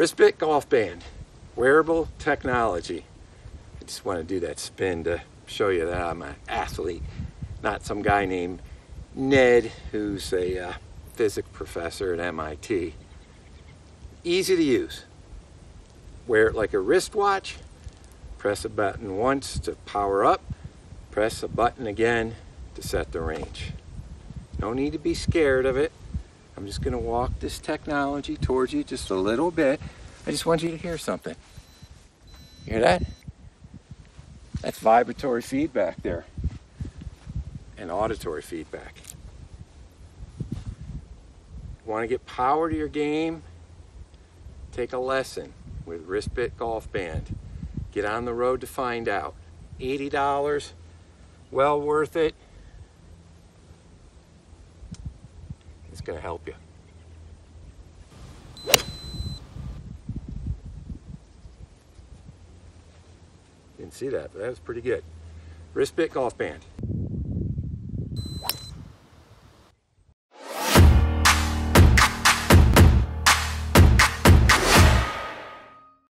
WristBit Golf Band, wearable technology. I just want to do that spin to show you that I'm an athlete, not some guy named Ned who's a physics professor at MIT. Easy to use. Wear it like a wristwatch. Press a button once to power up. Press a button again to set the range. No need to be scared of it. I'm just going to walk this technology towards you just a little bit. I just want you to hear something. You hear that? That's vibratory feedback there, and auditory feedback. You want to get power to your game? Take a lesson with WristBit Golf Band. Get on the road to find out. $80, well worth it. It's going to help you. Didn't see that, but that was pretty good. WristBit Golf Band.